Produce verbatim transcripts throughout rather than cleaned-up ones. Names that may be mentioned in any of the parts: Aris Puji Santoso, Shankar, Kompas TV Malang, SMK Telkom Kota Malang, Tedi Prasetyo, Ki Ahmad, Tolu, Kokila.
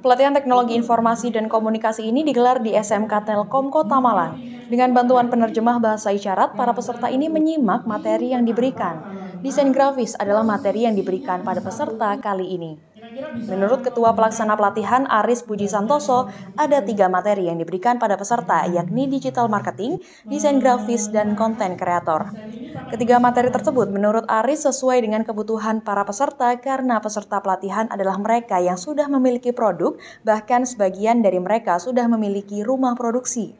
Pelatihan teknologi informasi dan komunikasi ini digelar di S M K Telkom Kota Malang. Dengan bantuan penerjemah bahasa isyarat, para peserta ini menyimak materi yang diberikan. Desain grafis adalah materi yang diberikan pada peserta kali ini. Menurut Ketua Pelaksana Pelatihan Aris Puji Santoso, ada tiga materi yang diberikan pada peserta, yakni digital marketing, desain grafis, dan konten kreator. Ketiga materi tersebut menurut Aris sesuai dengan kebutuhan para peserta karena peserta pelatihan adalah mereka yang sudah memiliki produk, bahkan sebagian dari mereka sudah memiliki rumah produksi.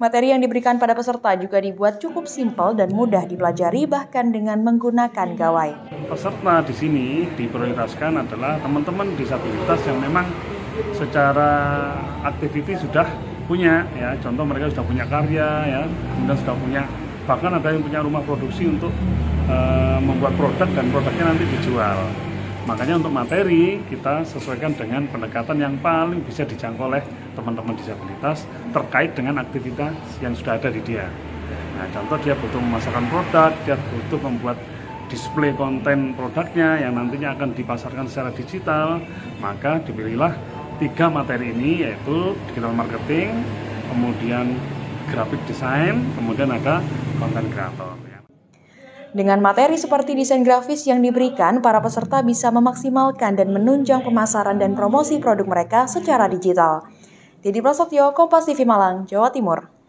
Materi yang diberikan pada peserta juga dibuat cukup simpel dan mudah dipelajari bahkan dengan menggunakan gawai. Peserta di sini diprioritaskan adalah teman-teman disabilitas yang memang secara aktiviti sudah punya, ya, contoh mereka sudah punya karya, ya, kemudian sudah punya, bahkan ada yang punya rumah produksi untuk e, membuat produk dan produknya nanti dijual. Makanya untuk materi kita sesuaikan dengan pendekatan yang paling bisa dijangkau oleh teman-teman disabilitas terkait dengan aktivitas yang sudah ada di dia. Nah, contoh dia butuh memasarkan produk, dia butuh membuat display konten produknya yang nantinya akan dipasarkan secara digital, maka dipilihlah tiga materi ini, yaitu digital marketing, kemudian grafik desain, kemudian ada konten kreator. Dengan materi seperti desain grafis yang diberikan, para peserta bisa memaksimalkan dan menunjang pemasaran dan promosi produk mereka secara digital. Tedi Prasetyo, Kompas T V Malang, Jawa Timur.